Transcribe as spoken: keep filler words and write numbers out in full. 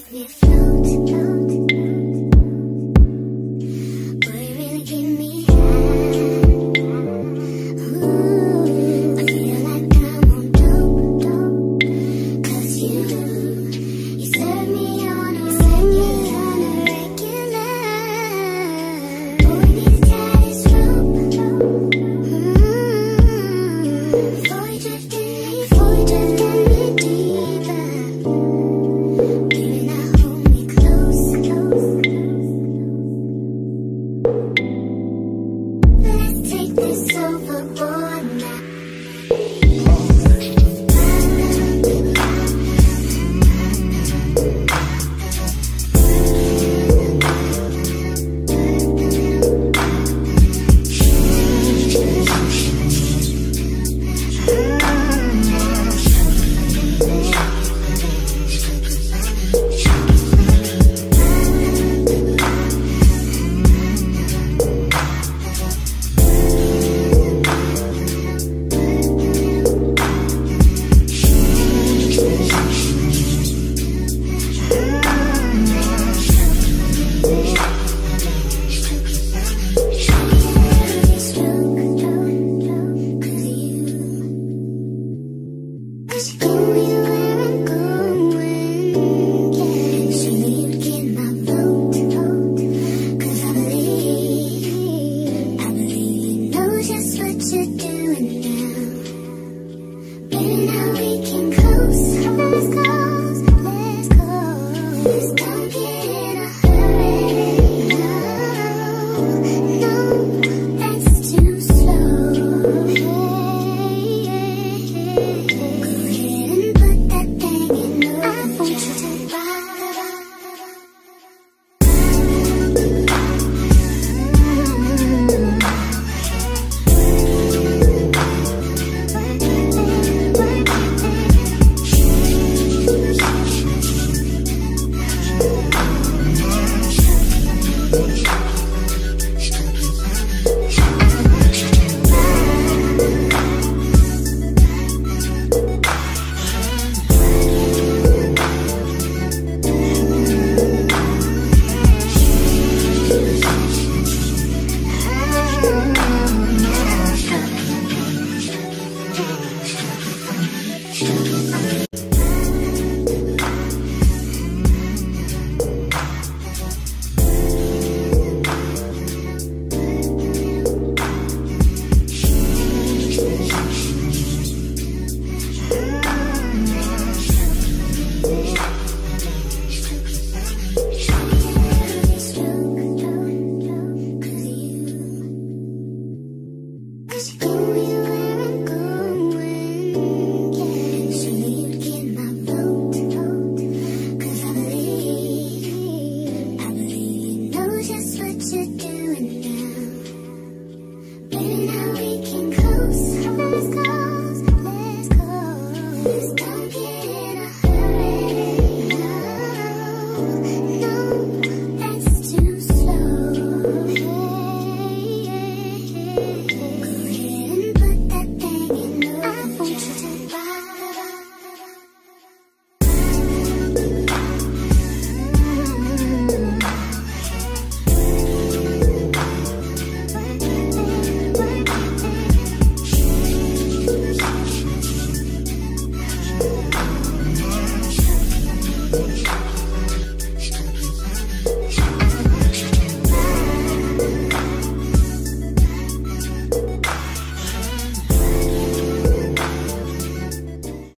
What you doing now?